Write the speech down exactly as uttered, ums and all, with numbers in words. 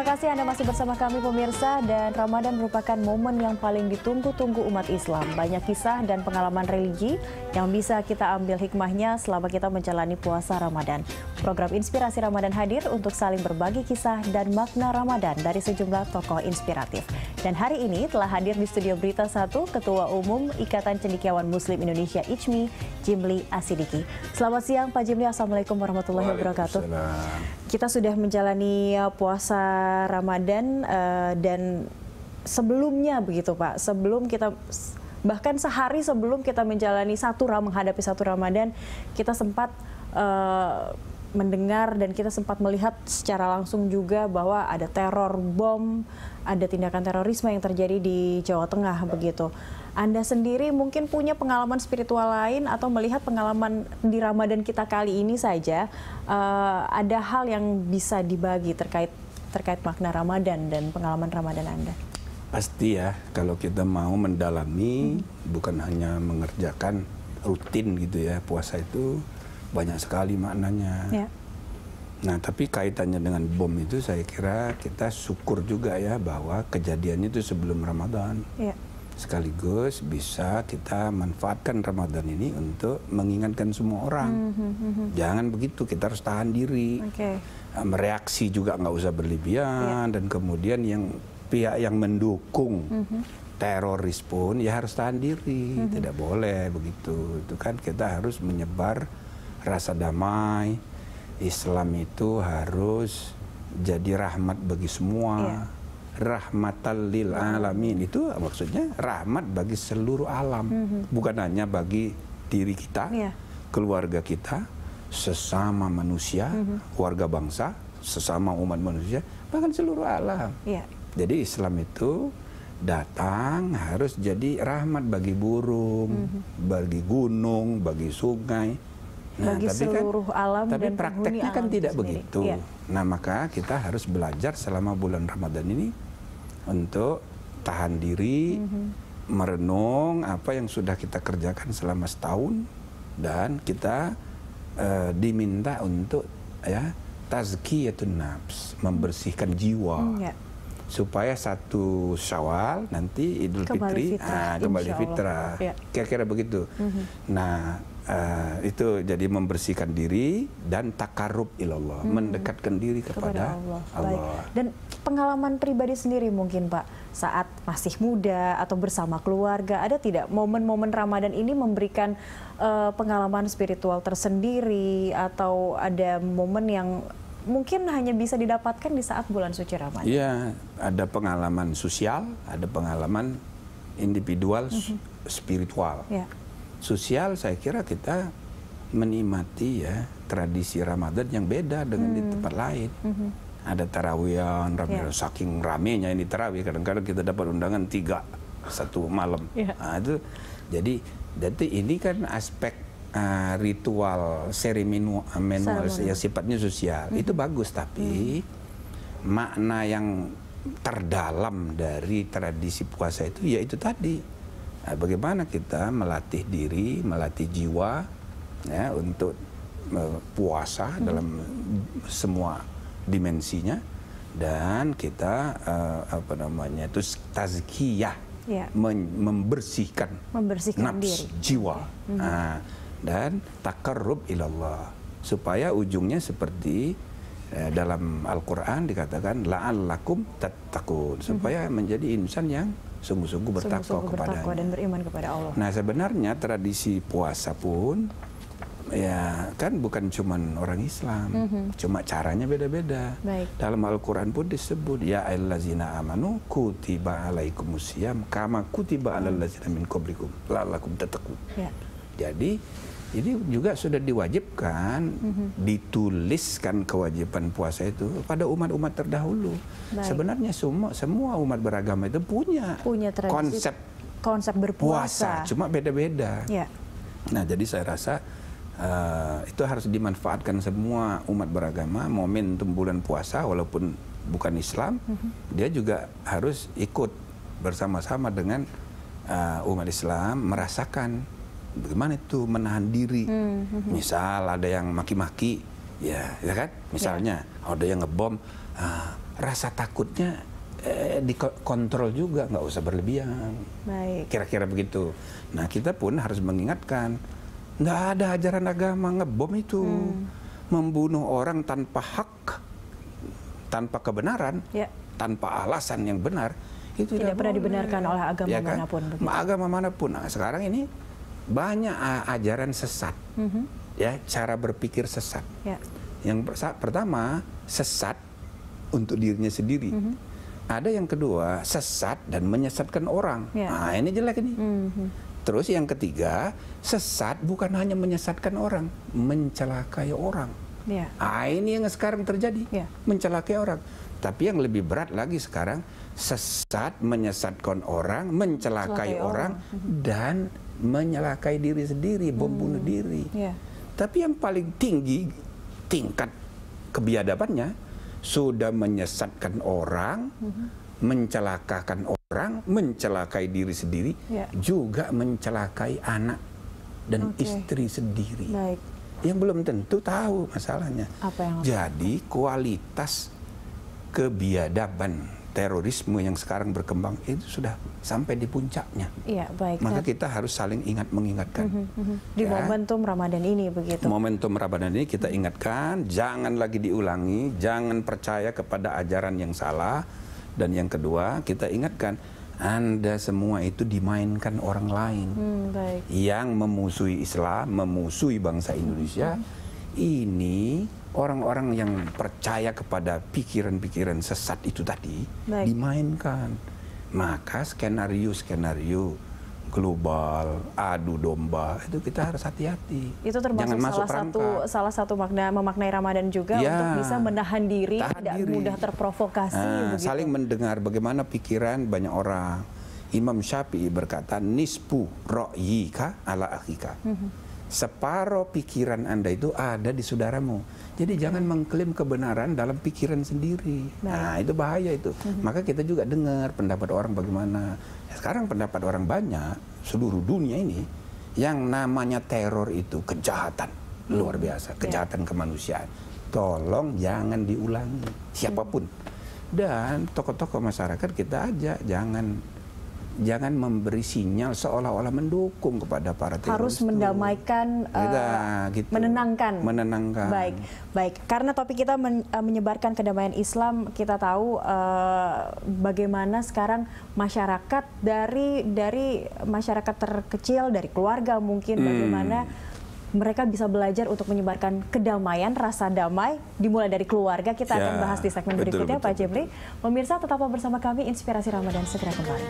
Terima kasih Anda masih bersama kami pemirsa, dan Ramadan merupakan momen yang paling ditunggu-tunggu umat Islam. Banyak kisah dan pengalaman religi yang bisa kita ambil hikmahnya selama kita menjalani puasa Ramadan. Program Inspirasi Ramadan hadir untuk saling berbagi kisah dan makna Ramadan dari sejumlah tokoh inspiratif. Dan hari ini telah hadir di Studio Berita satu Ketua Umum Ikatan Cendekiawan Muslim Indonesia I C M I, Jimly Asshiddiqie. Selamat siang Pak Jimly, Assalamualaikum warahmatullahi wabarakatuh. Kita sudah menjalani puasa Ramadan uh, dan sebelumnya begitu Pak, sebelum kita bahkan sehari sebelum kita menjalani satu menghadapi satu Ramadan, kita sempat uh, mendengar dan kita sempat melihat secara langsung juga bahwa ada teror bom, ada tindakan terorisme yang terjadi di Jawa Tengah begitu. Anda sendiri mungkin punya pengalaman spiritual lain atau melihat pengalaman di Ramadan kita kali ini saja uh, ada hal yang bisa dibagi terkait terkait makna Ramadan dan pengalaman Ramadan Anda? Pasti ya, kalau kita mau mendalami, hmm. bukan hanya mengerjakan rutin gitu ya, puasa itu banyak sekali maknanya. Ya. Nah, tapi kaitannya dengan bom itu saya kira kita syukur juga ya bahwa kejadiannya itu sebelum Ramadan. Ya. Sekaligus bisa kita manfaatkan Ramadan ini untuk mengingatkan semua orang. Hmm, hmm, hmm. Jangan begitu, kita harus tahan diri. Okay. Mereaksi juga nggak usah berlebihan, yeah. Dan kemudian yang pihak yang mendukung mm-hmm. teroris pun ya harus tahan diri, mm-hmm. tidak boleh begitu. Itu kan kita harus menyebar rasa damai. Islam itu harus jadi rahmat bagi semua, yeah. Rahmatan lil alamin, itu maksudnya rahmat bagi seluruh alam, mm-hmm. bukan hanya bagi diri kita, yeah. keluarga kita, sesama manusia, mm-hmm. warga bangsa, sesama umat manusia, bahkan seluruh alam. Yeah. Jadi Islam itu datang harus jadi rahmat bagi burung, mm-hmm. bagi gunung, bagi sungai. Nah, bagi tapi seluruh kan, alam tapi dan prakteknya kan alam tidak sendiri. Begitu. Yeah. Nah maka kita harus belajar selama bulan Ramadan ini untuk tahan diri, mm-hmm. merenung apa yang sudah kita kerjakan selama setahun, dan kita Uh, diminta untuk ya tazkiyatun nafs, membersihkan jiwa, hmm, ya. Supaya satu Syawal nanti Idul Fitri kembali fitrah, kira-kira begitu. Mm-hmm. Nah uh, itu jadi membersihkan diri dan takarub ilallah, hmm. mendekatkan diri kepada, kepada Allah. Allah. Dan pengalaman pribadi sendiri mungkin Pak, saat masih muda atau bersama keluarga, ada tidak momen-momen Ramadan ini memberikan uh, pengalaman spiritual tersendiri, atau ada momen yang mungkin hanya bisa didapatkan di saat bulan suci Ramadan? Iya, ada pengalaman sosial, ada pengalaman individual, mm-hmm. spiritual. Ya. Sosial saya kira kita menikmati ya tradisi Ramadan yang beda dengan hmm. di tempat lain. Mm-hmm. Ada tarawihan, rame, yeah. saking ramenya ini tarawih, kadang-kadang kita dapat undangan tiga satu malam. Yeah. Nah, itu jadi, jadi ini kan aspek uh, ritual seremonial yang sifatnya sosial, mm-hmm. itu bagus, tapi mm-hmm. makna yang terdalam dari tradisi puasa itu yaitu tadi, nah, bagaimana kita melatih diri, melatih jiwa ya, untuk uh, puasa mm-hmm. dalam semua dimensinya, dan kita uh, apa namanya itu tazkiyah, ya. membersihkan, membersihkan nafs, diri. Jiwa, okay. mm-hmm. nah, dan takarrub ilallah, supaya ujungnya seperti eh, dalam Al-Quran dikatakan la'allakum tattaqun, supaya mm-hmm. menjadi insan yang sungguh-sungguh bertakwa kepada dan beriman kepada Allah. Nah sebenarnya tradisi puasa pun ya kan bukan cuman orang Islam, mm-hmm. cuma caranya beda-beda. Dalam Al-Quran pun disebut ya ayyuhallazina amanu kutiba alaikumus syiyam kama kutiba alal ladzina min qablikum la'allakum tattaqun. Yeah. Jadi ini juga sudah diwajibkan, mm-hmm. dituliskan kewajiban puasa itu pada umat-umat terdahulu. Baik. Sebenarnya semua semua umat beragama itu punya, punya tradisi, konsep konsep berpuasa, puasa, cuma beda-beda. Yeah. Nah, jadi saya rasa Uh, itu harus dimanfaatkan semua umat beragama, momentum bulan puasa walaupun bukan Islam, mm-hmm. dia juga harus ikut bersama-sama dengan uh, umat Islam merasakan bagaimana itu menahan diri, mm-hmm. misal ada yang maki-maki ya, ya kan? Misalnya ya. Ada yang ngebom, ah, rasa takutnya eh, dikontrol juga, nggak usah berlebihan. Kira-kira begitu. Nah, kita pun harus mengingatkan, nggak ada ajaran agama ngebom itu, hmm. membunuh orang tanpa hak, tanpa kebenaran, ya. Tanpa alasan yang benar. Itu tidak pernah boleh. Dibenarkan oleh agama ya, kan? Manapun. Begitu. Agama manapun. Nah, sekarang ini banyak ajaran sesat, mm-hmm. ya, cara berpikir sesat. Ya. Yang pertama sesat untuk dirinya sendiri. Mm-hmm. Ada yang kedua sesat dan menyesatkan orang. Ya. Nah, ini jelek ini. Mm-hmm. Terus yang ketiga sesat bukan hanya menyesatkan orang, mencelakai orang. Ya. Nah, ini yang sekarang terjadi, ya. Mencelakai orang. Tapi yang lebih berat lagi sekarang sesat menyesatkan orang, mencelakai orang, orang dan menyalakai diri sendiri, bom hmm. bunuh diri. Yeah. Tapi yang paling tinggi tingkat kebiadabannya sudah menyesatkan orang, hmm. mencelakakan orang, mencelakai diri sendiri, yeah. juga mencelakai anak dan okay. istri sendiri. Baik. Yang belum tentu tahu masalahnya. Apa yang... Jadi kualitas kebiadaban terorisme yang sekarang berkembang itu sudah sampai di puncaknya. Iya, baik. Maka kita harus saling ingat mengingatkan. Mm-hmm, mm-hmm. Di ya. Momentum Ramadan ini begitu. Momentum Ramadan ini kita ingatkan, jangan lagi diulangi, jangan percaya kepada ajaran yang salah. Dan yang kedua, kita ingatkan, Anda semua itu dimainkan orang lain. Mm, baik. Yang memusuhi Islam, memusuhi bangsa Indonesia, mm-hmm. ini orang-orang yang percaya kepada pikiran-pikiran sesat itu tadi baik. Dimainkan. Maka skenario-skenario global, adu domba, itu kita harus hati-hati. Itu termasuk jangan salah satu salah satu makna memaknai Ramadan juga ya, untuk bisa menahan diri, tidak mudah terprovokasi. Nah, begitu. Saling mendengar bagaimana pikiran banyak orang. Imam Syafi'i berkata, nispu ro'yika ala akhika. Mm-hmm. Separuh pikiran Anda itu ada di saudaramu. Jadi hmm. jangan mengklaim kebenaran dalam pikiran sendiri. Nah, nah itu bahaya itu. Hmm. Maka kita juga dengar pendapat orang bagaimana. Sekarang pendapat orang banyak, seluruh dunia ini, yang namanya teror itu kejahatan. Hmm. Luar biasa, kejahatan yeah. kemanusiaan. Tolong jangan diulangi, siapapun. Hmm. Dan tokoh-tokoh masyarakat kita ajak, jangan... Jangan memberi sinyal seolah-olah mendukung kepada para teroris. Harus mendamaikan, kita, uh, gitu. menenangkan. Menenangkan. Baik, baik. Karena topik kita men, uh, menyebarkan kedamaian Islam, kita tahu uh, bagaimana sekarang masyarakat dari dari masyarakat terkecil, dari keluarga mungkin, hmm. bagaimana mereka bisa belajar untuk menyebarkan kedamaian, rasa damai, dimulai dari keluarga. Kita ya, akan bahas di segmen betul, berikutnya, betul, Pak Jimly. Pemirsa tetaplah bersama kami, Inspirasi Ramadan segera kembali.